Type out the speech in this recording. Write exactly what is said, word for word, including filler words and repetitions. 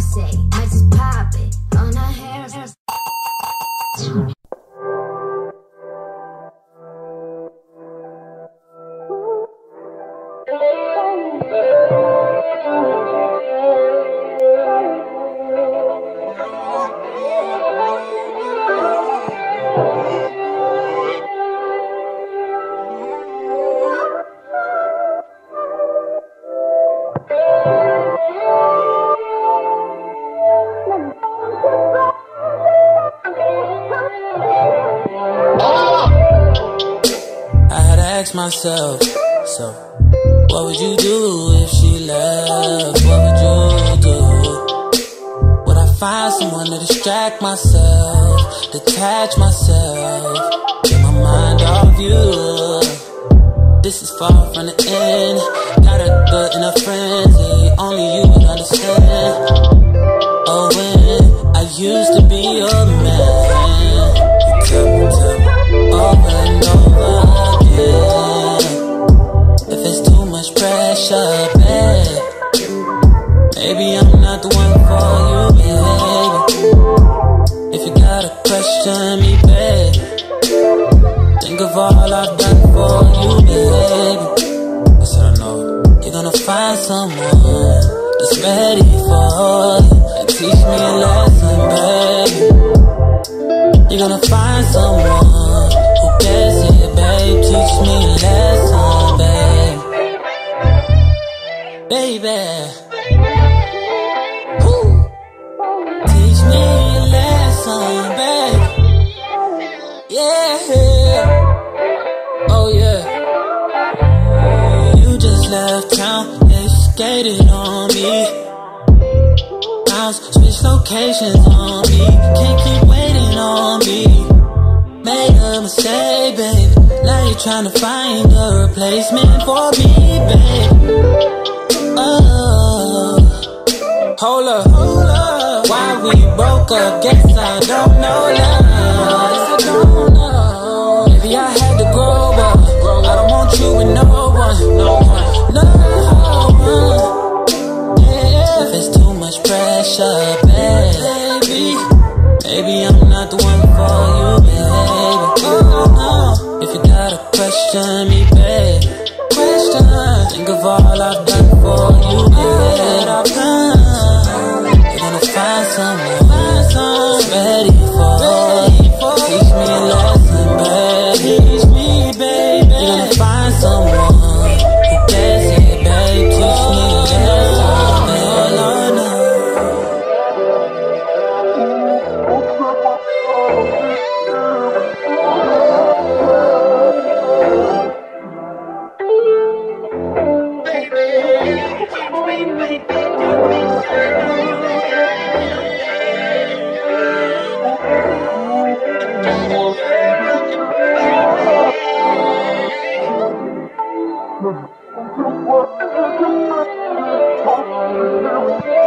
I say, I just pop it on her hair. Ask myself, so what would you do if she left? What would you do? Would I find someone to distract myself, detach myself, get my mind off you? This is far from the end. Got a good enough frenzy, only you would understand. Oh, when I used to be your man, you took me over and over. If it's too much pressure, babe, maybe I'm not the one for you, babe. If you gotta question me, babe, think of all I've done for you, babe. Cause I know you're gonna find someone that's ready for you and teach me a lesson, babe. You're gonna find someone who gets it. Babe, teach me a lesson, babe. Baby, woo. Teach me a lesson, babe. Yeah, oh yeah. You just left town and skated on me. House switched locations on me. Can't keep waiting on me. Made a mistake, babe. Now you're trying to find a replacement for me, babe. Oh, hold up, hold up. Why we broke up? Guess I don't know love. I don't know. Maybe I had to grow up. I don't want you with no one, no one, no one. Yeah. If it's too much pressure, baby, maybe I'm not the one for you, babe. If you gotta question me, babe, question. Think of all I've done for you, babe. I've done. You're gonna find someone, find someone ready for you. Teach me a lesson, babe. Teach me, babe. You're gonna find someone who gets it, babe. Teach me a lesson, babe. Oh, no. What?